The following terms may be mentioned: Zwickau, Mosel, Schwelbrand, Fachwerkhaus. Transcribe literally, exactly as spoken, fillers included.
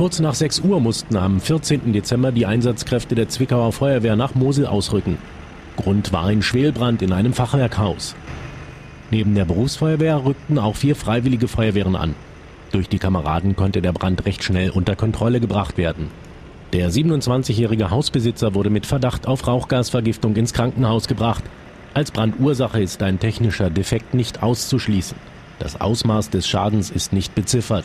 kurz nach sechs Uhr mussten am vierzehnten Dezember die Einsatzkräfte der Zwickauer Feuerwehr nach Mosel ausrücken. Grund war ein Schwelbrand in einem Fachwerkhaus. Neben der Berufsfeuerwehr rückten auch vier freiwillige Feuerwehren an. Durch die Kameraden konnte der Brand recht schnell unter Kontrolle gebracht werden. Der siebenundzwanzigjährige Hausbesitzer wurde mit Verdacht auf Rauchgasvergiftung ins Krankenhaus gebracht. Als Brandursache ist ein technischer Defekt nicht auszuschließen. Das Ausmaß des Schadens ist nicht beziffert.